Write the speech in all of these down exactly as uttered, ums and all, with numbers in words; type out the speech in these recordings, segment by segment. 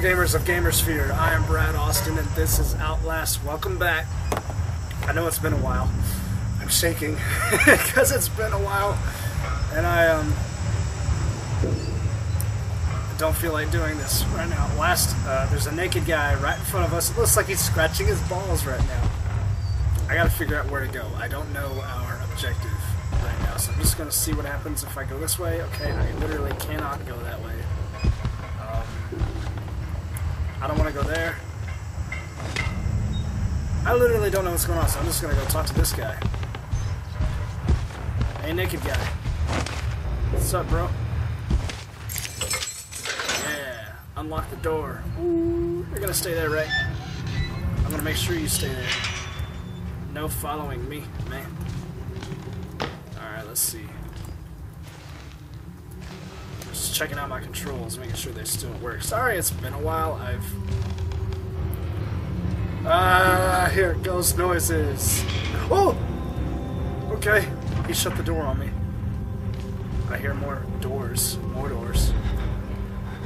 fellow gamers of Gamersphere. I am Brad Austin, and this is Outlast. Welcome back. I know it's been a while. I'm shaking because it's been a while, and I um don't feel like doing this right now. Last, uh, there's a naked guy right in front of us. It looks like he's scratching his balls right now. I gotta figure out where to go. I don't know our objective right now, so I'm just gonna see what happens if I go this way. Okay, I literally cannot go that way. I don't want to go there. I literally don't know what's going on, so I'm just going to go talk to this guy. Hey, naked guy. What's up, bro? Yeah. Unlock the door. Ooh, you're going to stay there, right? I'm going to make sure you stay there. No following me, man. Alright, let's see. Checking out my controls, making sure they still work. Sorry, it's been a while. I've... Ah, uh, here it goes, noises. Oh! Okay, he shut the door on me. I hear more doors. More doors.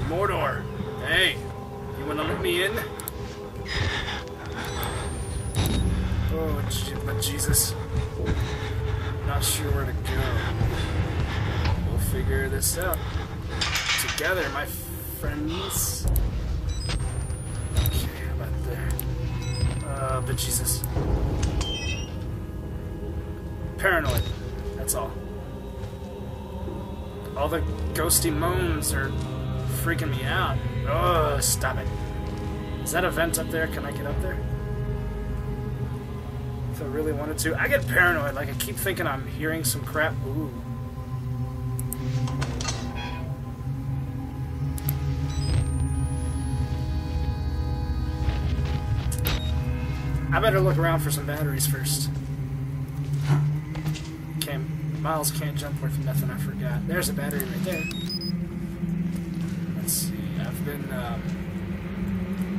Mordor! Hey! You wanna let me in? Oh, but Jesus. Not sure where to go. We'll figure this out together, my friends. Okay, how about there? Uh, but Jesus. Paranoid. That's all. All the ghosty moans are freaking me out. Oh, stop it. Is that a vent up there? Can I get up there? If I really wanted to. I get paranoid. Like, I keep thinking I'm hearing some crap. Ooh. I better look around for some batteries first. Okay, Miles can't jump worth nothing, I forgot. There's a battery right there. Let's see, I've been um,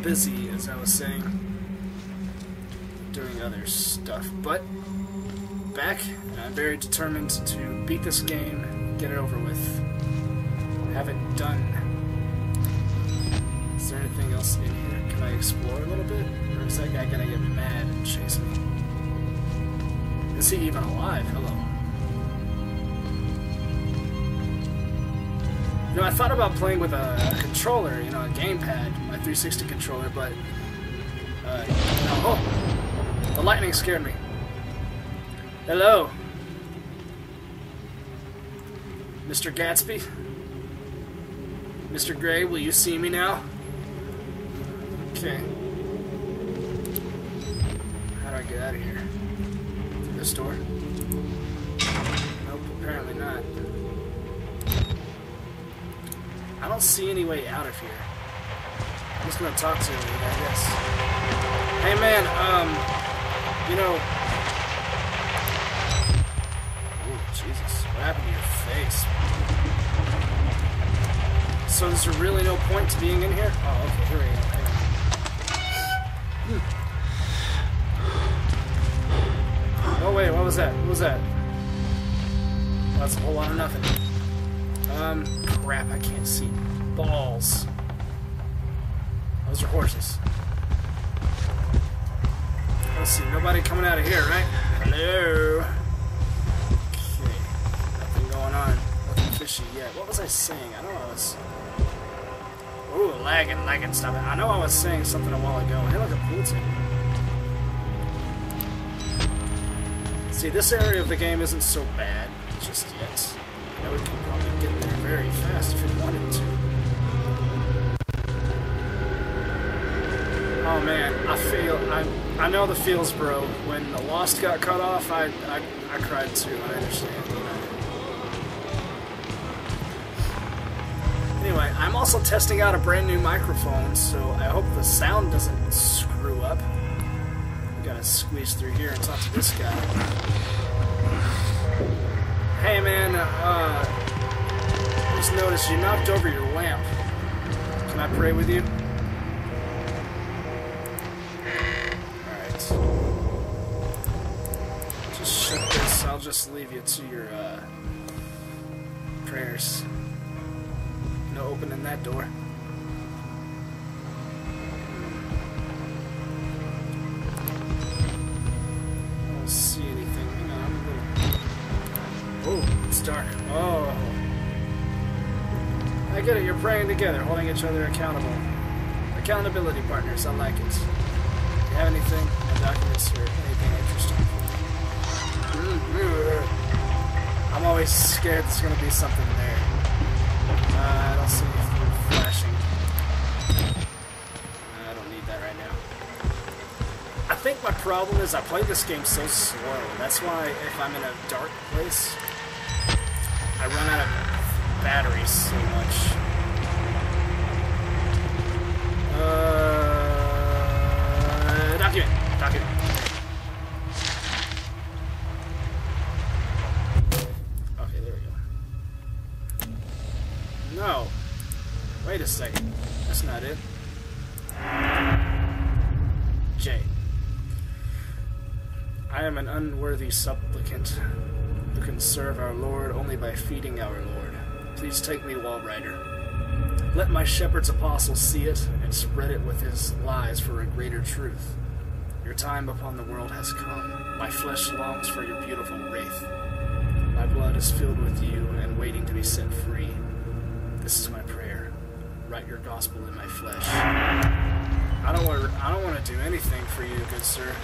busy, as I was saying, doing other stuff. But, back, and I'm very determined to beat this game, get it over with, have it done. Is there anything else in here? Can I explore a little bit? Or is that guy gonna get mad and chase me? Is he even alive? Hello. You know, I thought about playing with a controller, you know, a gamepad, my three sixty controller, but... Uh, oh! The lightning scared me. Hello! Mister Gatsby? Mister Gray, will you see me now? Okay. How do I get out of here? Through this door? Nope, apparently not. I don't see any way out of here. I'm just gonna talk to him, I guess. Hey man, um, you know... Oh, Jesus, what happened to your face? So is there really no point to being in here? Oh, okay, here we go. Hang on. Hmm. Oh wait, what was that? What was that? Well, that's a whole lot of nothing. Um, crap, I can't see. Balls. Those are horses. Let's see, nobody coming out of here, right? Hello. Okay, nothing going on. Nothing fishy yet. What was I saying? I know I was... Ooh, lagging, lagging, stop it. I know I was saying something a while ago. Hey, look at pool table. See, this area of the game isn't so bad just yet. I know we can probably get there very fast if we wanted to. Oh man, I feel I I know the feels, bro. When the Lost got cut off, I I, I cried too. I understand. Anyway, I'm also testing out a brand new microphone, so I hope the sound doesn't screw up. Gotta squeeze through here and talk to this guy. Hey man, uh, I just noticed you knocked over your lamp. Can I pray with you? Alright. Just shut this, I'll just leave you to your, uh, prayers. No opening that door. dark. Oh. I get it. You're praying together, holding each other accountable. Accountability partners. I like it. If you have anything, any documents or anything interesting? I'm always scared there's going to be something there. Uh, I don't see anything flashing. I don't need that right now. I think my problem is I play this game so slow. That's why if I'm in a dark place, I run out of batteries so much. Uh, document, document. Okay, there we go. No. Wait a second. That's not it. J. I am an unworthy supplicant who can serve our Lord only by feeding our Lord. Please take me, Wall Rider. Let my shepherd's apostle see it and spread it with his lies for a greater truth. Your time upon the world has come. My flesh longs for your beautiful wraith. My blood is filled with you and waiting to be set free. This is my prayer. Write your gospel in my flesh. I don't want to, I don't want to do anything for you, good sir.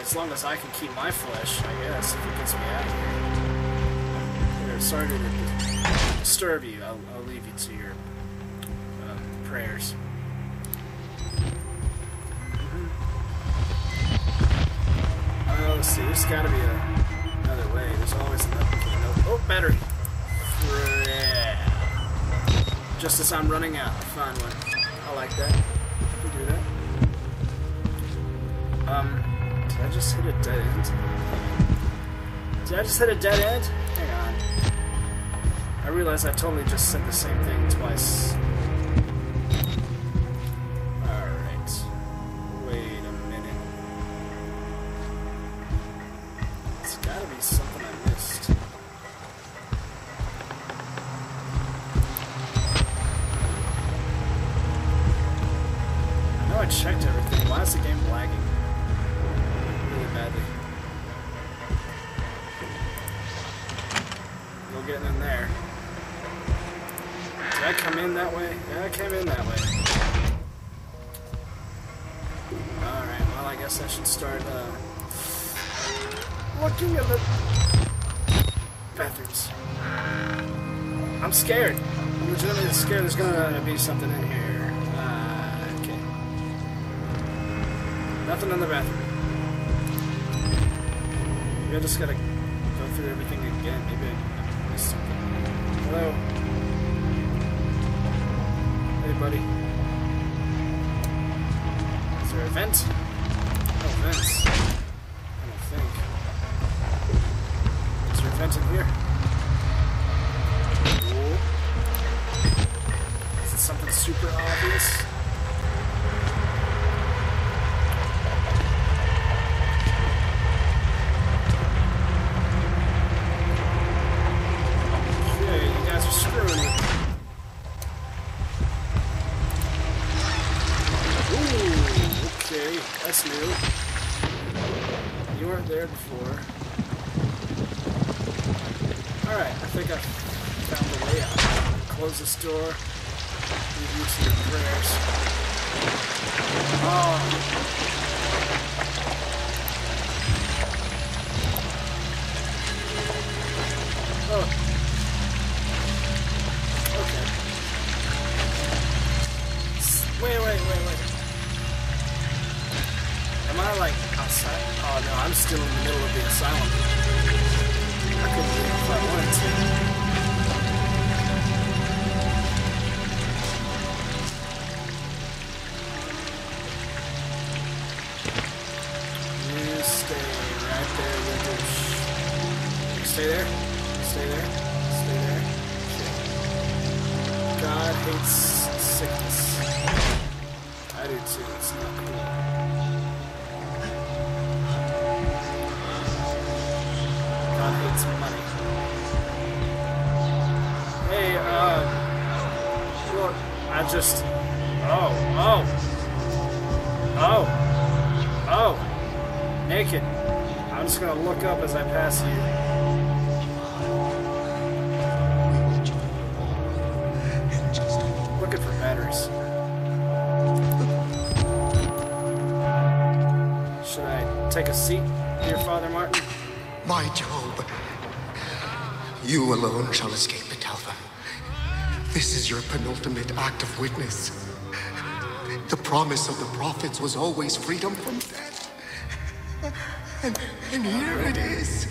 As long as I can keep my flesh, I guess, if it gets me out of here. Sorry to... disturb you. I'll, I'll leave you to your uh, prayers. Mm-hmm. Oh, see, there's gotta be a, another way. There's always another way. Oh, battery! Yeah. Just as I'm running out, find one. I like that. I can do that. Um, did I just hit a dead end? Did I just hit a dead end? Hang on. I realize I totally just said the same thing twice. Alright. Wait a minute. It's gotta be something I missed. I know I checked everything. Why is the game lagging? Really badly. No getting in there. Did I come in that way? Yeah, I came in that way. Alright, well, I guess I should start uh, looking at the bathrooms. I'm scared. I'm legitimately scared there's gonna be something in here. Uh, okay. Nothing in the bathroom. Maybe I just gotta go through everything again. Maybe I missed something. Hello? Hey, buddy. Is there a vent? No vents. I don't think. Is there a vent in here? Whoa. Is it something super obvious? This door, leave you to your prayers. Oh. Oh. Okay. Wait, wait, wait, wait. Am I like outside? Oh no, I'm still in the middle of the asylum. I couldn't leave if I wanted to. Stay there. Stay there. Stay there. Okay. God hates sickness. I do too. It's not cool. God hates money. Hey, uh... look, I just... Oh, oh. Oh. Oh. Naked. I'm just gonna look up as I pass you. upstairs. Should I take a seat, dear Father Martin? My Job, you alone shall escape the Talva. This is your penultimate act of witness. The promise of the prophets was always freedom from death. And, and here it is.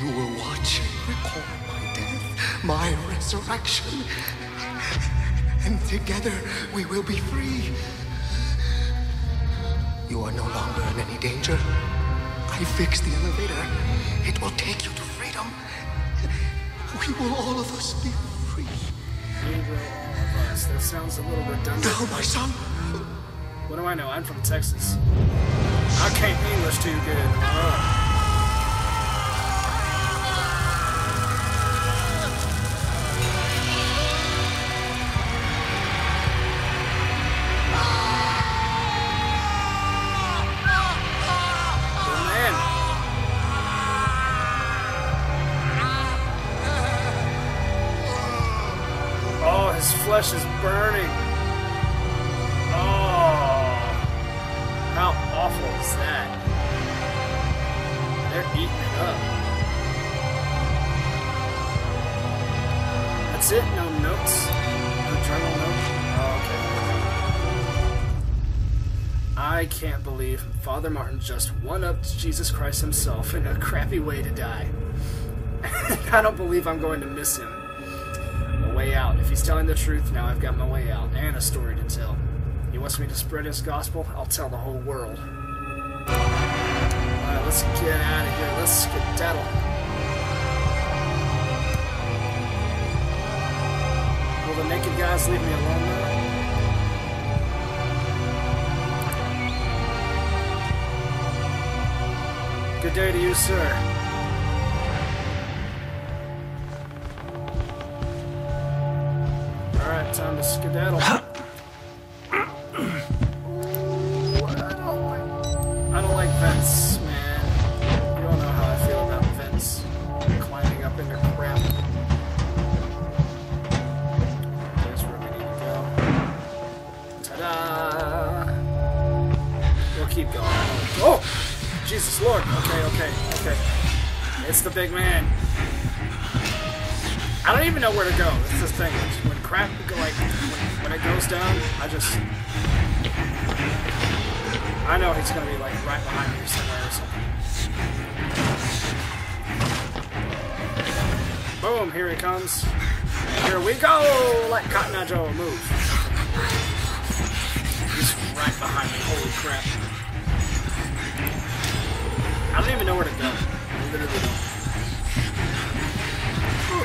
You will watch and recall my death, my resurrection. And together we will be free. You are no longer in any danger. I fixed the elevator. It will take you to freedom. We will all of us be free. We will all of us. That sounds a little redundant. No, my son. What do I know? I'm from Texas. I can't English too good. Oh. Flesh is burning. Oh, how awful is that? They're eating it up. That's it? No notes? No journal note? Oh, okay. I can't believe Father Martin just one-upped Jesus Christ himself in a crappy way to die. I don't believe I'm going to miss him. Way out. If he's telling the truth, now I've got my way out and a story to tell. He wants me to spread his gospel, I'll tell the whole world. Alright, let's get out of here. Let's skedaddle. Will the naked guys leave me alone now? Good day to you, sir. Time to skedaddle. Ooh, I don't like, I don't like vents, man. You don't know how I feel about vents. Climbing up into crap. There's where we need to go. Ta-da! We'll keep going. Oh! Jesus Lord! Okay, okay, okay. It's the big man. I don't even know where to go. It's this thing. When crap, like, when it goes down, I just... I know he's gonna be, like, right behind me somewhere or something. Boom, here he comes. Here we go! Let Cotton Eye Joe move. He's right behind me. Holy crap. I don't even know where to go. I literally don't. Oh,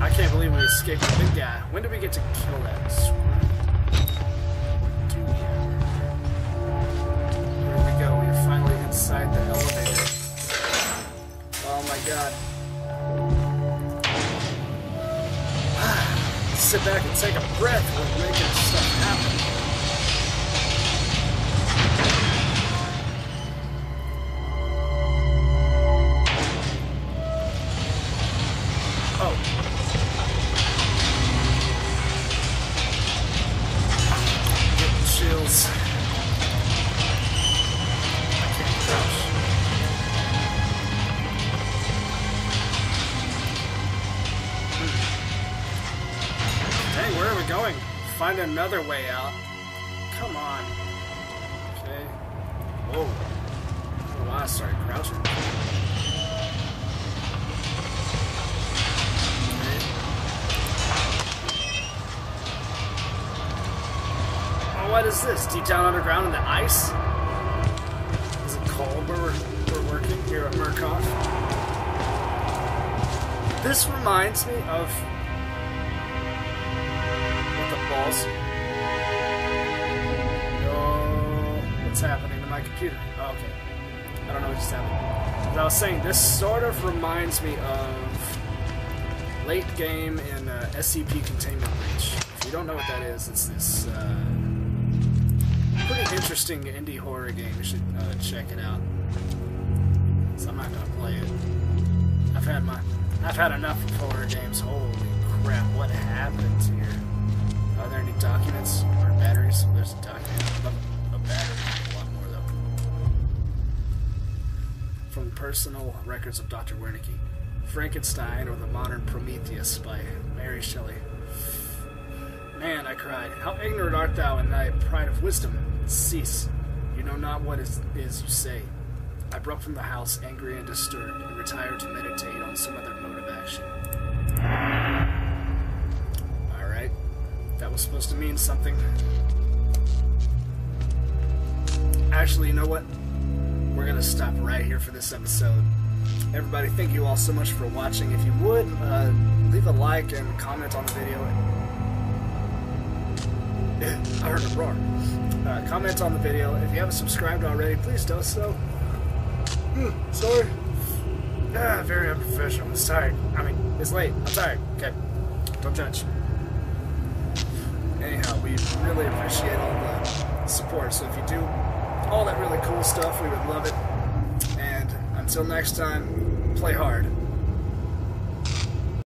I can't believe we escaped the big guy. When did we get to kill that screw? Inside the elevator. Oh my god. Sit back and take a breath. We're making stuff happen. Oh. Getting chills. Going. Find another way out. Come on. Okay. Whoa. Oh, I started crouching. Okay. Oh, what is this? Deep down underground in the ice? Is it cold where we're, we're working here at Murkoff? This reminds me of... balls. Oh, what's happening to my computer? Oh, okay. I don't know what just happened. But I was saying, this sort of reminds me of late game in uh, S C P Containment Breach. If you don't know what that is, it's this uh, pretty interesting indie horror game. You should uh, check it out. So I'm not gonna play it. I've had my, I've had enough of horror games. Holy crap! What happened here? Are there any documents or batteries? Well, there's a document. A battery. A lot more though. From Personal Records of Doctor Wernicke. Frankenstein or the Modern Prometheus by Mary Shelley. Man, I cried. How ignorant art thou, and thy pride of wisdom. Cease. You know not what is, is you say. I broke from the house, angry and disturbed, and retired to meditate on some other mode of action. Alright. That was supposed to mean something. Actually, you know what? We're gonna stop right here for this episode. Everybody, thank you all so much for watching. If you would, uh, leave a like and comment on the video. I heard a roar. Uh, comment on the video. If you haven't subscribed already, please do so. Mm, sorry. Ah, very unprofessional. It's tired. I mean, it's late. I'm tired. Okay. Don't judge. Anyhow, we really appreciate all the support. So if you do all that really cool stuff, we would love it. Until next time, play hard.